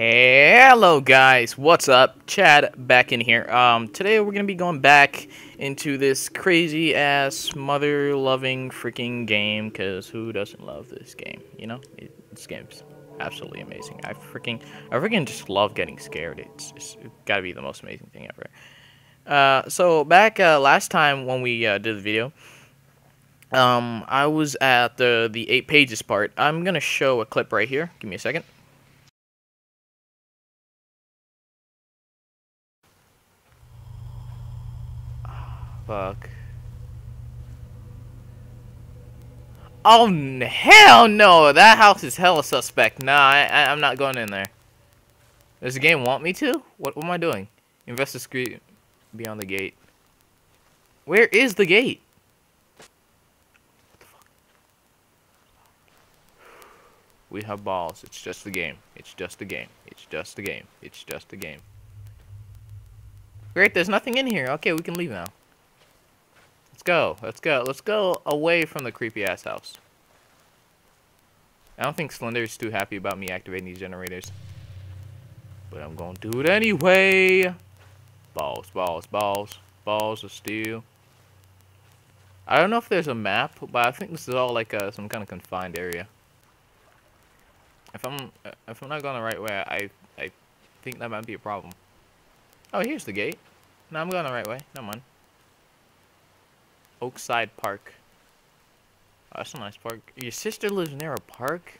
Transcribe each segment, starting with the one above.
Hello guys, what's up? Chad back in here. Today we're gonna be going back into this crazy ass mother loving freaking game, because who doesn't love this game? You know, this game's absolutely amazing. I freaking just love getting scared. It's gotta be the most amazing thing ever. So back last time when we did the video, I was at the 8 pages part. I'm gonna show a clip right here, give me a second. Fuck. Oh, hell no! That house is hella suspect. Nah, I'm not going in there. Does the game want me to? What am I doing? Invest the screen beyond the gate. Where is the gate? What the fuck? We have balls. It's just the game. It's just the game. It's just the game. It's just the game. Great, there's nothing in here. Okay, we can leave now. Let's go away from the creepy ass house. I don't think Slender's too happy about me activating these generators, but I'm gonna do it anyway. Balls of steel. I don't know if there's a map, but I think this is all like some kind of confined area. If I'm not going the right way, I think that might be a problem. Oh, here's the gate. No, I'm going the right way. Never mind. Oakside Park. Oh, that's a nice park. Your sister lives near a park?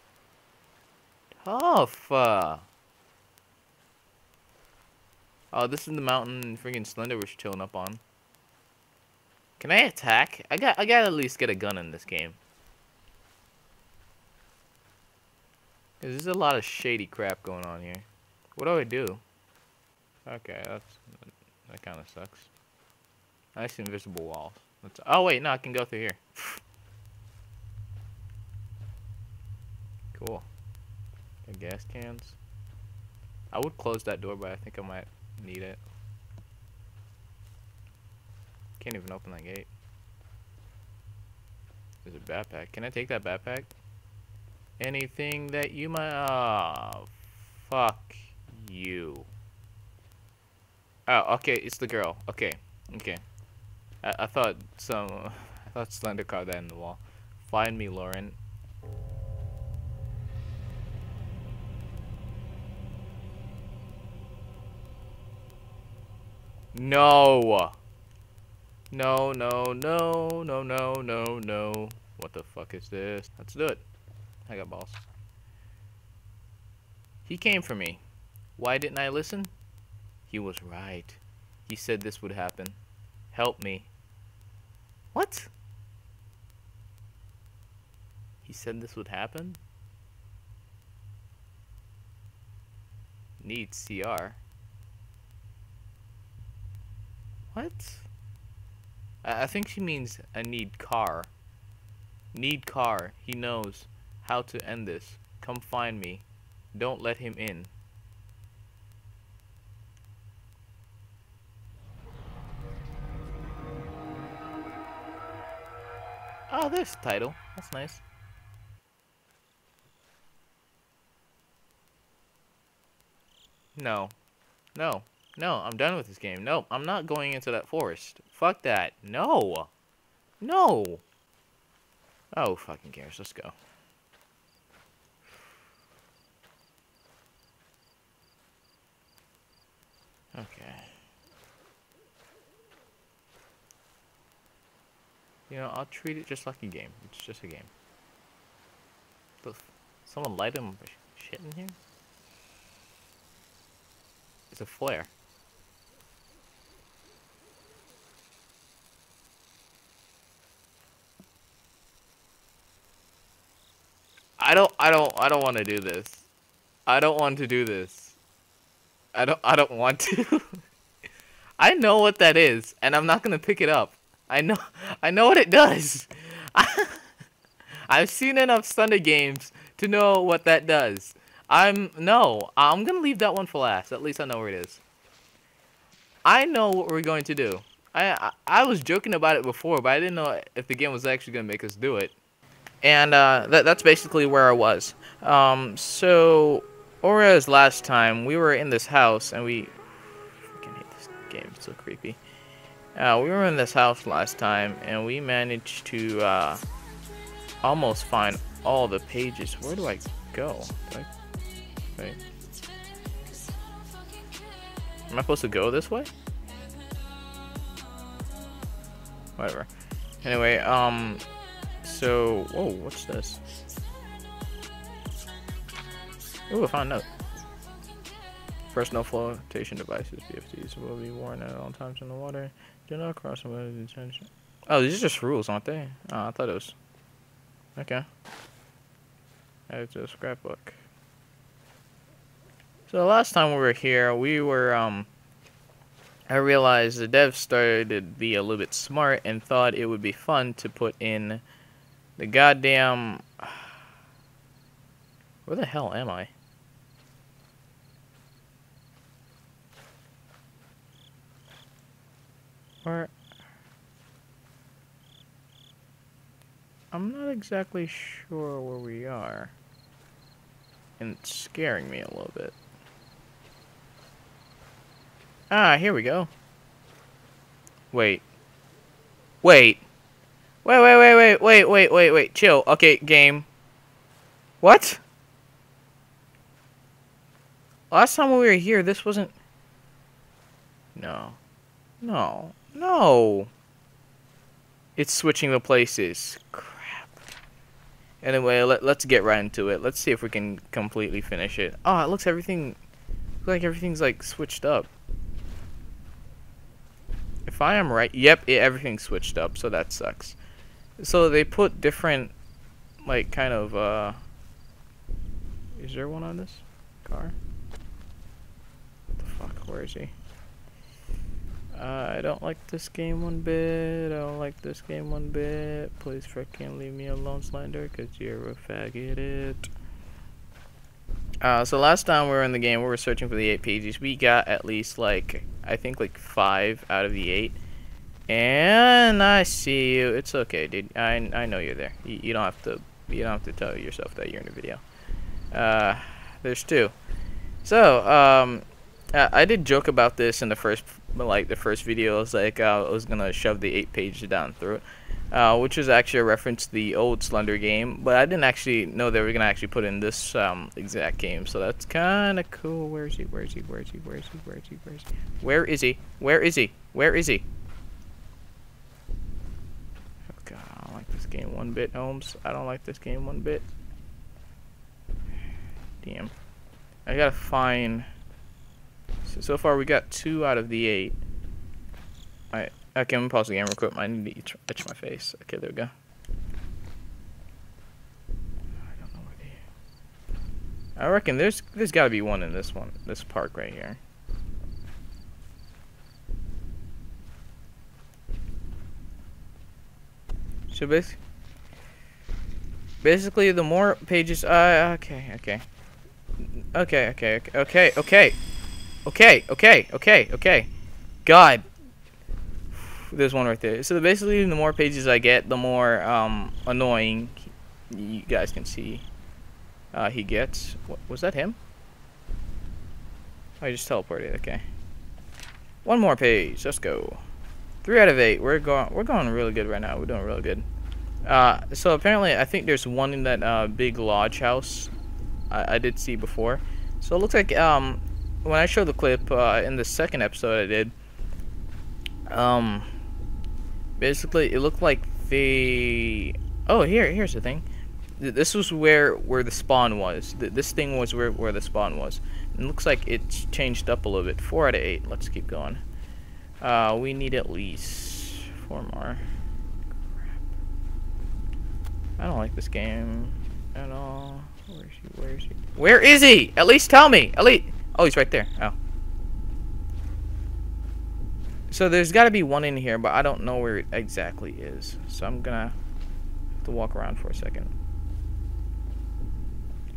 Tough. Oh, this is the mountain freaking Slender was chilling up on. Can I attack? I gotta at least get a gun in this game. Cause there's a lot of shady crap going on here. What do I do? Okay, that kind of sucks. Nice invisible walls. Oh wait, no, I can go through here. Cool. Got gas cans. I would close that door, but I think I might need it. Can't even open that gate. There's a backpack. Can I take that backpack? Anything that you might... Oh, fuck you. Oh, okay, it's the girl. Okay, okay. I thought Slender caught that in the wall. Find me, Lauren. No. No. What the fuck is this? Let's do it. I got balls. He came for me. Why didn't I listen? He was right. He said this would happen. Help me. What? He said this would happen? Need CR. What? I think she means I need car. Need car. He knows how to end this. Come find me. Don't let him in. Oh, there's the title. That's nice. No. No. No, I'm done with this game. No, I'm not going into that forest. Fuck that. No. No. Oh, fucking cares. Let's go. Okay. You know, I'll treat it just like a game. It's just a game. Someone light him shit in here? It's a flare. I don't want to do this. I don't want to do this. I don't want to. I know what that is, and I'm not gonna pick it up. I know what it does. I've seen enough Sunday games to know what that does. I'm gonna leave that one for last. At least I know where it is. I know what we're going to do. I was joking about it before, but I didn't know if the game was actually gonna make us do it. And that's basically where I was. So Or as last time, we were in this house and we... I freaking hate this game, it's so creepy. We were in this house last time and we managed to almost find all the pages. Where do I go? Do I... Wait. Am I supposed to go this way? Whatever. Anyway, so, whoa, what's this? Ooh, I found a note. Personal flotation devices, PFDs, will be worn at all times in the water. Do not cross the water detention. Oh, these are just rules, aren't they? Oh, I thought it was. Okay. It's a scrapbook. So last time we were here, we were, I realized the devs started to be a little bit smart and thought it would be fun to put in the goddamn... Where the hell am I? Or... I'm not exactly sure where we are. And it's scaring me a little bit. Ah, here we go. Wait. Chill. Okay, game. What? Last time we were here, this wasn't... No. It's switching the places. Crap. Anyway, let's get right into it. Let's see if we can completely finish it. Oh, it looks everything... Looks like everything's, like, switched up. If I am right, yep, everything's switched up, so that sucks. So they put different, like, kind of, Is there one on this car? What the fuck, where is he? I don't like this game one bit, Please freaking leave me alone, Slender, cause you're a faggot. So last time we were in the game, we were searching for the 8 pages. We got at least, like, I think, like, 5 out of the 8. And I see you. It's okay, dude. I know you're there. You don't have to. You don't have to tell yourself that you're in the video. There's 2. So I did joke about this in the first, like, the first video. It's like I was gonna shove the 8 pages down through it. Which is actually a reference to the old Slender game, but I didn't actually know they were gonna actually put in this exact game, so that's kind of cool. Where is he? Oh god, I don't like this game one bit, Holmes. I don't like this game one bit. Damn. I gotta find. So far we got 2 out of the 8. All right. Okay, I'm gonna pause the game real quick. I need to itch my face. Okay, there we go. I don't know where they are. I reckon there's gotta be one in this one, this park right here. So basically, the more pages. Okay. God. There's one right there. So basically, the more pages I get, the more annoying you guys can see he gets. What, was that him? I just teleported. Okay. 1 more page. Let's go. 3 out of 8. We're going really good right now. We're doing really good. So apparently, I think there's one in that big lodge house I did see before. So it looks like when I showed the clip in the second episode I did. Basically, it looked like they... Oh, here's the thing. This was where the spawn was. This thing was where the spawn was. And it looks like it's changed up a little bit. 4 out of 8. Let's keep going. We need at least 4 more. Crap. I don't like this game at all. Where is he? At least tell me. Oh, he's right there. Oh. So there's got to be one in here, but I don't know where it exactly is. So I'm gonna have to walk around for a second.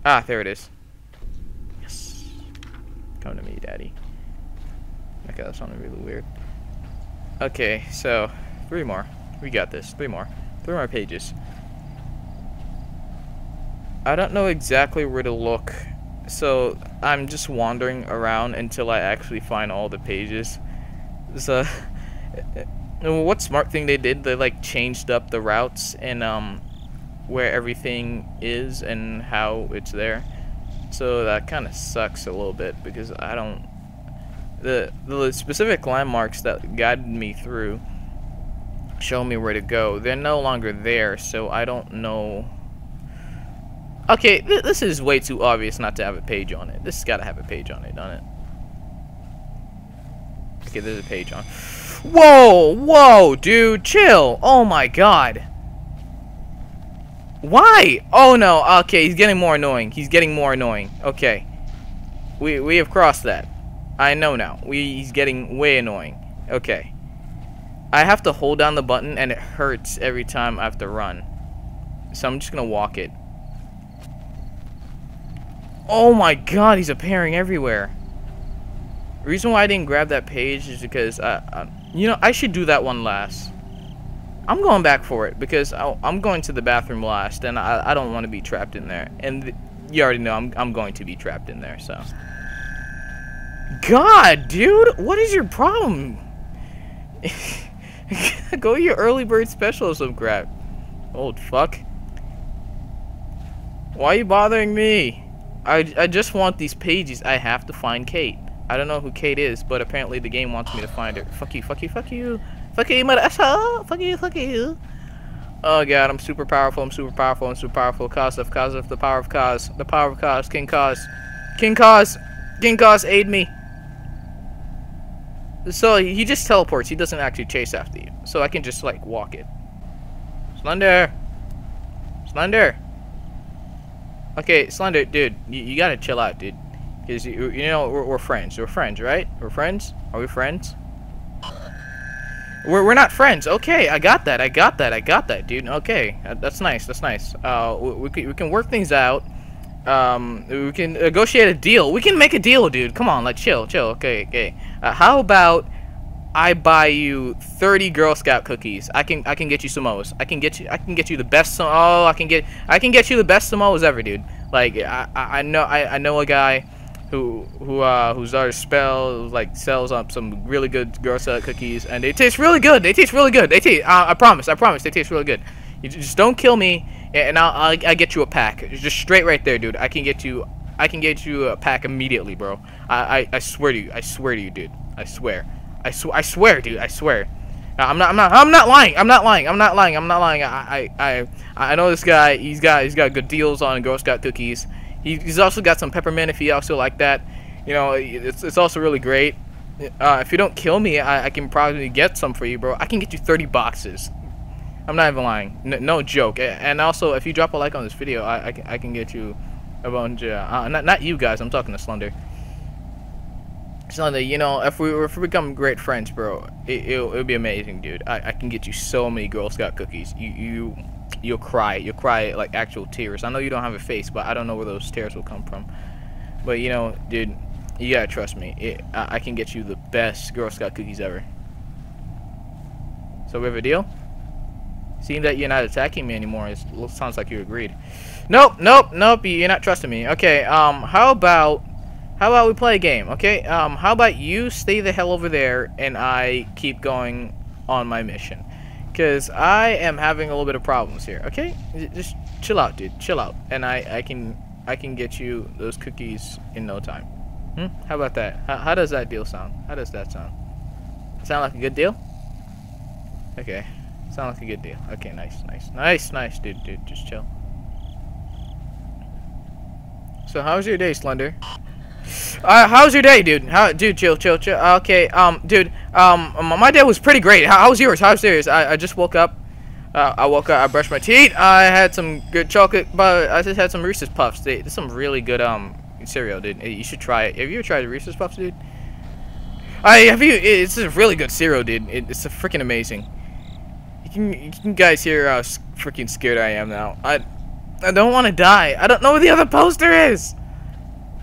Ah, there it is. Yes. Come to me, daddy. Okay, that sounded really weird. Okay, so 3 more. We got this. 3 more. 3 more pages. I don't know exactly where to look. So I'm just wandering around until I actually find all the pages. So what smart thing they did, they like changed up the routes and where everything is and how it's there. So that kind of sucks a little bit because I don't... The specific landmarks that guided me through, show me where to go, they're no longer there, so I don't know. Okay, this is way too obvious not to have a page on it. This has got to have a page on it, doesn't it? Okay, there's a page on. Whoa, whoa, dude, chill. Oh my god. Why? Oh no, okay, he's getting more annoying. He's getting more annoying. Okay. We have crossed that. I know now. He's getting way annoying. Okay. I have to hold down the button and it hurts every time I have to run. So I'm just gonna walk it. Oh my god, he's appearing everywhere. The reason why I didn't grab that page is because you know, I should do that one last. I'm going back for it because I'm going to the bathroom last and I don't want to be trapped in there. And you already know I'm going to be trapped in there, so. God, dude, what is your problem? Go to your early bird special or some crap. Old fuck. Why are you bothering me? I just want these pages. I have to find Kate. I don't know who Kate is, but apparently the game wants me to find her. Fuck you, fuck you, fuck you. Fuck you, mother asshole. Fuck you, fuck you. Oh god, I'm super powerful, I'm super powerful, I'm super powerful. Cause of the power of cause. The power of cause. King cause. King cause. King cause, aid me. So he just teleports, he doesn't actually chase after you. So I can just like walk it. Slender! Slender! Okay, Slender, dude, you gotta chill out, dude. Because, you know, we're friends. We're friends, right? We're friends? Are we friends? We're not friends. Okay, I got that. I got that. I got that, dude. Okay, that's nice. That's nice. We can work things out. We can negotiate a deal. We can make a deal, dude. Come on, like, chill, chill. Okay, okay. How about I buy you 30 Girl Scout cookies? I can get you Samoas. I can get you the best. I can get you the best Samoas ever, dude. Like, I know a guy who's our spell, like, sells up some really good Girl Scout cookies, and they taste really good. They taste really good. They taste. I promise. They taste really good. You just don't kill me. And I'll get you a pack. It's just straight right there, dude. I can get you a pack immediately, bro. I swear to you. I swear to you, dude. I swear, dude. I swear. I'm not lying. I know this guy. He's got good deals on Girl Scout cookies. He's also got some peppermint if you also like that. You know, it's also really great. If you don't kill me, I can probably get some for you, bro. I can get you 30 boxes. I'm not even lying. No joke. And also, if you drop a like on this video, I can get you a bunch of... not you guys. I'm talking to Slender. Slender, you know, if we become great friends, bro, it'll be amazing, dude. I can get you so many Girl Scout cookies. You'll cry. You'll cry like actual tears. I know you don't have a face, but I don't know where those tears will come from. But, you know, dude, you gotta trust me. I can get you the best Girl Scout cookies ever. So we have a deal? Seeing that you're not attacking me anymore, it sounds like you agreed. Nope, nope, nope. You're not trusting me. Okay. How about we play a game? Okay. How about you stay the hell over there and I keep going on my mission, because I am having a little bit of problems here. Okay. Just chill out, dude. Chill out, and I can get you those cookies in no time. How about that? How does that deal sound? How does that sound? Sound like a good deal? Okay. Sounds like a good deal. Okay, nice, dude, just chill. So, how's your day, Slender? How's your day, dude? Dude, chill. Okay, dude, my day was pretty great. How was yours? How's yours? I just woke up. I brushed my teeth. I had some good chocolate, but I just had some Reese's Puffs. There's some really good cereal, dude. You should try it. Have you ever tried the Reese's Puffs, dude? It's a really good cereal, dude. It's freaking amazing. You guys hear how freaking scared I am now. I don't want to die. I don't know where the other poster is.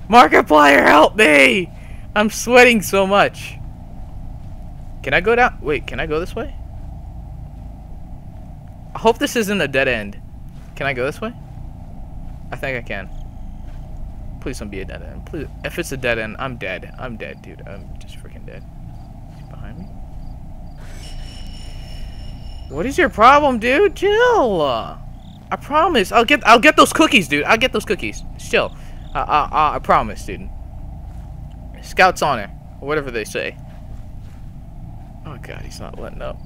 Markiplier, help me! I'm sweating so much. Can I go down? Wait, can I go this way? I hope this isn't a dead end. Can I go this way? I think I can. Please don't be a dead end. Please. If it's a dead end, I'm dead. I'm dead, dude. I'm just freaking dead. He's behind me. What is your problem, dude? Chill. I promise. I'll get those cookies, dude. I'll get those cookies. Chill. I promise, dude. Scout's on her, or whatever they say. Oh god, he's not letting up.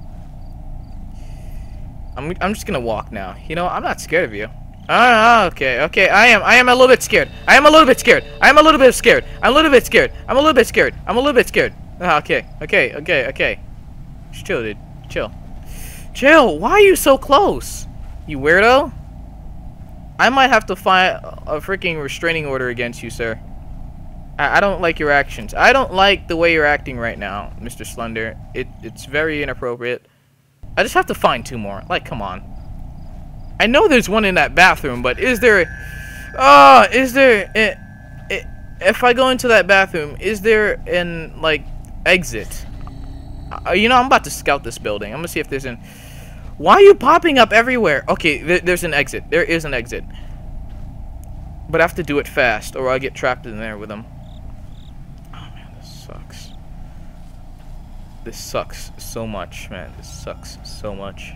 I'm just gonna walk now. You know, I'm not scared of you. Ah, okay. I am a little bit scared. I'm a little bit scared. Ah, okay. Just chill, dude. Chill. Why are you so close? You weirdo. I might have to find a freaking restraining order against you, sir. I don't like your actions. I don't like the way you're acting right now, Mr. Slender. It's very inappropriate. I just have to find two more. Like, come on. I know there's one in that bathroom, but is there... if I go into that bathroom, is there an, like, exit? You know, I'm about to scout this building. I'm gonna see if there's an... Why are you popping up everywhere? Okay, there's an exit. There is an exit. But I have to do it fast, or I'll get trapped in there with them. This sucks so much, man. This sucks so much,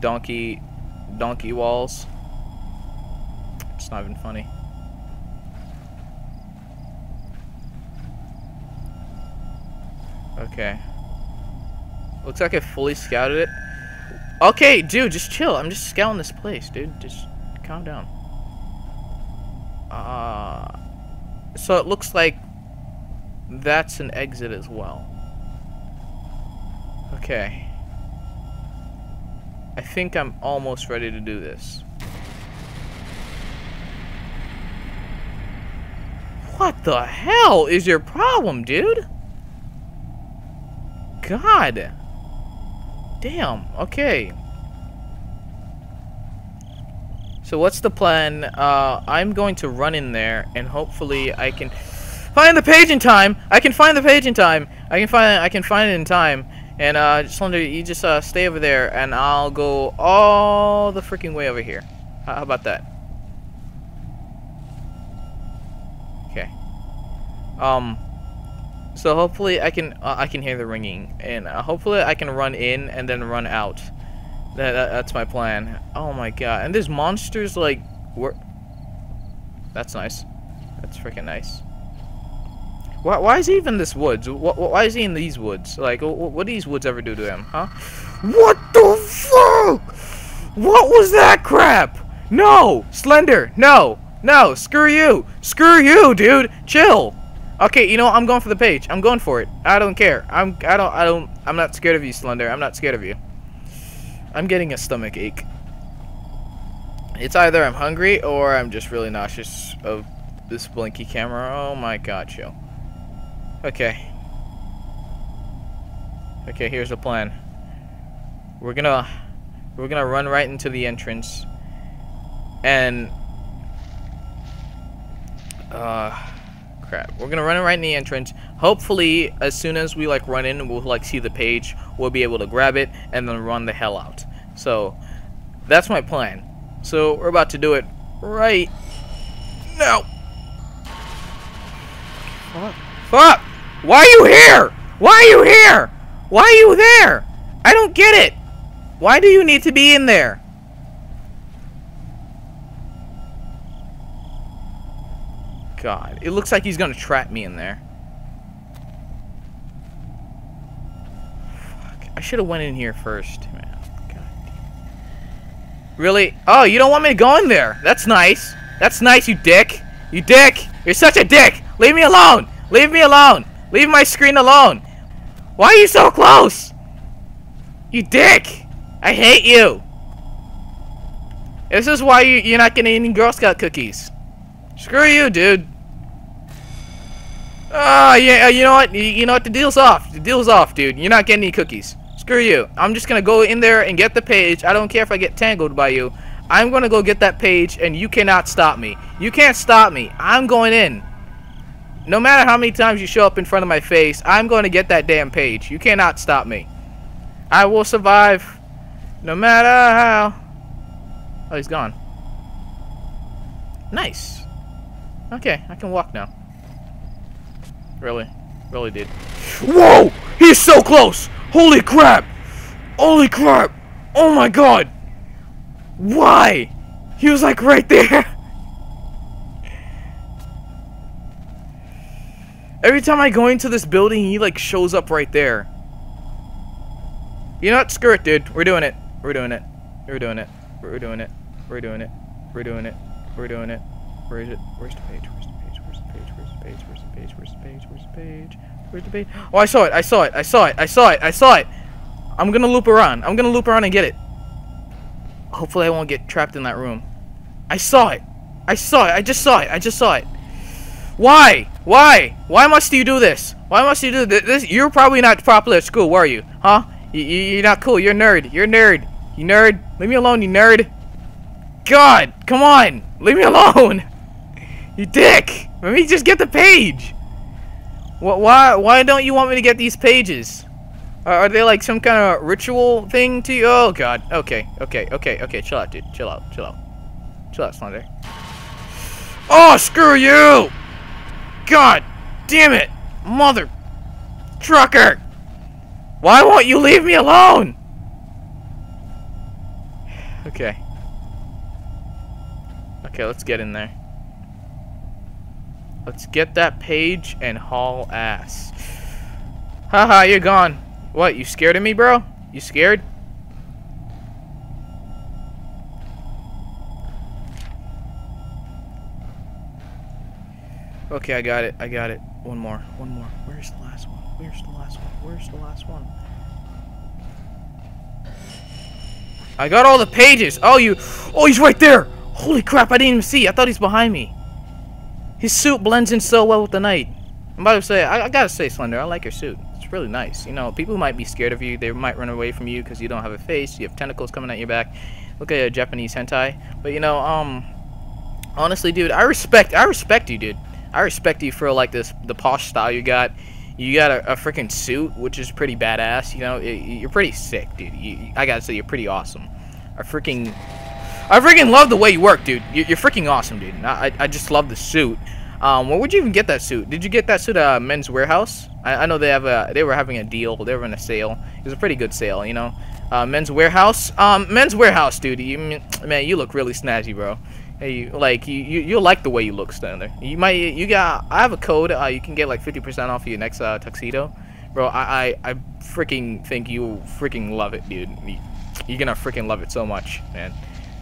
donkey walls. It's not even funny. Okay. Looks like I fully scouted it. Okay, dude, just chill. I'm just scouting this place, dude. Just calm down. So it looks like that's an exit as well. Okay. I think I'm almost ready to do this. What the hell is your problem, dude? God. Damn. Okay. So what's the plan? I'm going to run in there and hopefully I can... Find the page in time. I can find it in time. And Slender, you just stay over there, and I'll go all the freaking way over here. How about that? Okay. So hopefully I can hear the ringing, and hopefully I can run in and then run out. That's my plan. Oh my god! And there's monsters like where? That's nice. That's freaking nice. Why is he even in this woods? Why is he in these woods? Like, what do these woods ever do to him, huh? What the fuck? What was that crap? No! Slender! No! No! Screw you! Screw you, dude! Chill! Okay, you know what? I'm going for the page. I'm going for it. I don't care. I'm not scared of you, Slender. I'm not scared of you. I'm getting a stomach ache. It's either I'm hungry or I'm just really nauseous of this blinky camera. Oh my god, chill. Okay. Okay, here's the plan. We're gonna run right into the entrance, and crap. We're gonna run right in the entrance. Hopefully, as soon as we like run in, we'll like see the page. We'll be able to grab it and then run the hell out. So that's my plan. So we're about to do it right now. What? Fuck! Why are you here? Why are you there? I don't get it. Why do you need to be in there? God, it looks like he's gonna trap me in there. Fuck. I should have went in here first, man. God. Really? Oh, you don't want me to go in there? That's nice. That's nice, you dick. You dick. You're such a dick. Leave me alone. Leave me alone. Leave my screen alone. Why are you so close? You dick. I hate you. This is why you're not getting any Girl Scout cookies. Screw you, dude. Ah, yeah, you know what? You know what? The deal's off. The deal's off, dude. You're not getting any cookies. Screw you. I'm just gonna go in there and get the page. I don't care if I get tangled by you. I'm gonna go get that page, and you cannot stop me. You can't stop me. I'm going in. No matter how many times you show up in front of my face, I'm going to get that damn page. You cannot stop me. I will survive. No matter how. Oh, he's gone. Nice. Okay, I can walk now. Really. Really, dude. Whoa! He's so close! Holy crap! Holy crap! Oh my god! Why? He was like right there! Every time I go into this building, he like shows up right there. You know what? Screw it, dude. We're doing it. We're doing it. We're doing it. We're doing it. We're doing it. We're doing it. We're doing it. Where is it? Where's the page? Where's the page? Where's the page? Where's the page? Where's the page? Where's the page? Where's the page? Where's the page? Oh, I saw it. I saw it. I saw it. I saw it. I saw it. I'm gonna loop around. I'm gonna loop around and get it. Hopefully I won't get trapped in that room. I saw it. I saw it. I just saw it. I just saw it. Why? Why? Why must you do this? Why must you do this? You're probably not popular at school, were you? Huh? You're not cool. You're a nerd. You're a nerd. You nerd. Leave me alone, you nerd. God, come on. Leave me alone. You dick. Let me just get the page. Why don't you want me to get these pages? Are they like some kind of ritual thing to you? Oh, God. Okay. Okay. Okay. Okay. Chill out, dude. Chill out. Chill out. Chill out, Slender. Oh, screw you. God damn it, mother trucker! Why won't you leave me alone? Okay. Okay, let's get in there. Let's get that page and haul ass. Haha, you're gone. What, you scared of me, bro? You scared? Okay, I got it. I got it. One more. One more. Where's the last one? Where's the last one? Where's the last one? I got all the pages. Oh, you. Oh, he's right there. Holy crap. I didn't even see. I thought he's behind me. His suit blends in so well with the night. I'm about to say, I gotta say, Slender, I like your suit. It's really nice. You know, people might be scared of you. They might run away from you because you don't have a face. You have tentacles coming at your back. Look at a Japanese hentai. But, you know, honestly, dude, I respect you, dude. I respect you for like this, the posh style you got. You got a freaking suit, which is pretty badass. You know, you're pretty sick, dude. I gotta say, you're pretty awesome. I freaking love the way you work, dude. You're freaking awesome, dude. I just love the suit. Where would you even get that suit? Did you get that suit at Men's Warehouse? I know they have they were having a deal. They were in a sale. It was a pretty good sale, you know. Men's Warehouse. Men's Warehouse, dude. Man, you look really snazzy, bro. Hey, like you like the way you look, Slender. I have a code. You can get like 50% off your next tuxedo, bro. I freaking think you freaking love it, dude. You're gonna freaking love it so much, man.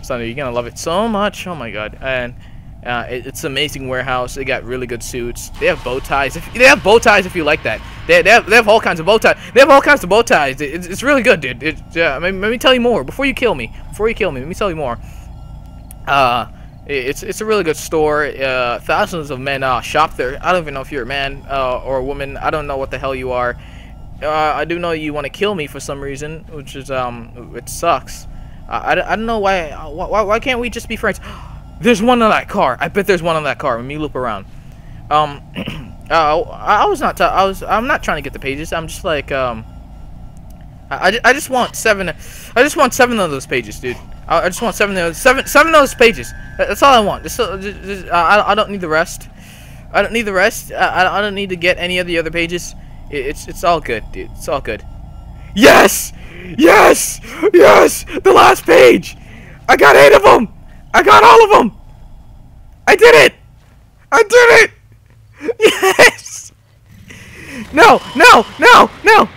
Slender, you're gonna love it so much. Oh my god. And it's an amazing warehouse. They got really good suits. They have bow ties. They have bow ties if you like that. They have all kinds of bow ties. They have all kinds of bow ties. It's really good, dude. Let me tell you more before you kill me. Let me tell you more. It's a really good store. Thousands of men shop there. I don't even know if you're a man or a woman. I don't know what the hell you are. I do know you want to kill me for some reason, which is it sucks. I don't know why can't we just be friends? There's one on that car. I bet there's one on that car. Let me loop around. I'm not trying to get the pages. I'm just like I just want seven. I just want seven of those pages, dude. I just want seven of those pages. That's all I want. I don't need the rest. I don't need the rest. I don't need to get any of the other pages. It's all good, dude. It's all good. Yes! Yes! Yes! The last page! I got 8 of them! I got all of them! I did it! I did it! Yes! No! No! No! No!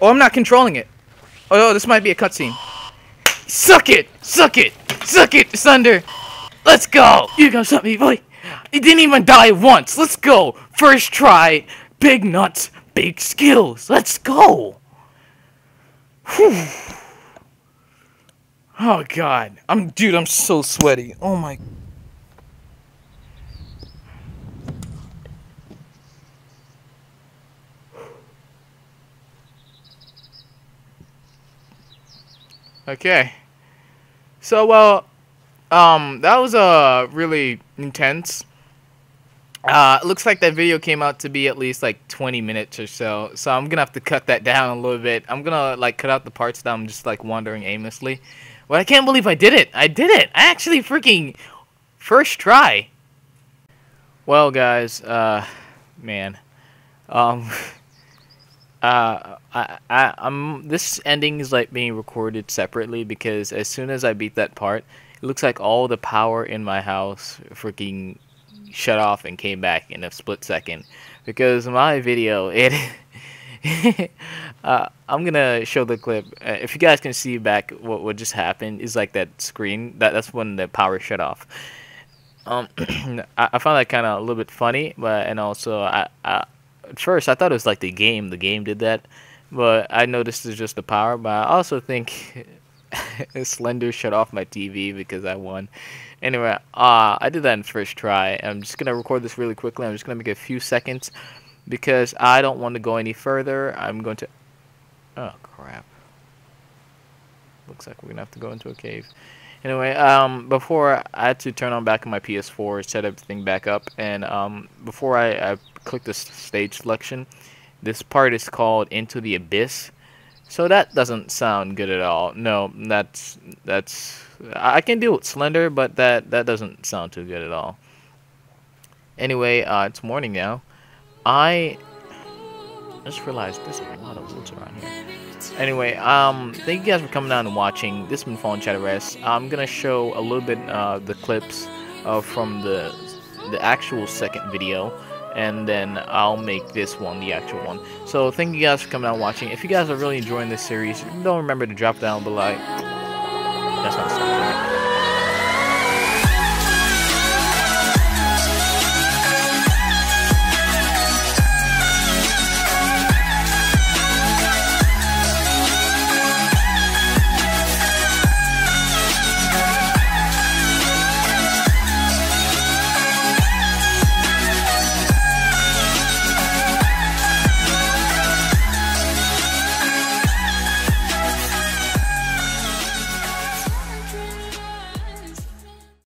Oh, I'm not controlling it. Oh, no, this might be a cutscene. Suck it! Suck it! Suck it, Slender! Let's go! You gonna suck me, boy! You didn't even die once! Let's go! First try! Big nuts! Big skills! Let's go! Whew. Oh, God. Dude, I'm so sweaty. Oh, my... Okay, so well, that was really intense. It looks like that video came out to be at least like 20 minutes or so, so I'm gonna have to cut that down a little bit. I'm gonna like cut out the parts that I'm just like wandering aimlessly. Well, I can't believe I did it! I did it! I actually freaking... first try! Well, guys, man. This ending is like being recorded separately because as soon as I beat that part, it looks like all the power in my house freaking shut off and came back in a split second. Because my video, it... I'm gonna show the clip. If you guys can see back what just happened is like that screen. That's when the power shut off. I found that kind of a little bit funny, but and also I at first I thought it was like the game. The game did that, but I noticed it's just the power. But I also think Slender shut off my TV because I won. Anyway, I did that in the first try. I'm just gonna record this really quickly. I'm just gonna make a few seconds. Because I don't want to go any further, I'm going to... Oh, crap. Looks like we're going to have to go into a cave. Anyway, before I had to turn on back my PS4, set everything back up, and before I click the stage selection, this part is called Into the Abyss. So that doesn't sound good at all. No, that's... I can deal with Slender, but that doesn't sound too good at all. Anyway, it's morning now. I just realized there's a lot of woods around here. Anyway, thank you guys for coming down and watching. This has been Fallen Shadow Rest. I'm gonna show a little bit the clips from the actual second video, and then I'll make this one the actual one. So thank you guys for coming down and watching. If you guys are really enjoying this series, don't remember to drop down below. That's not.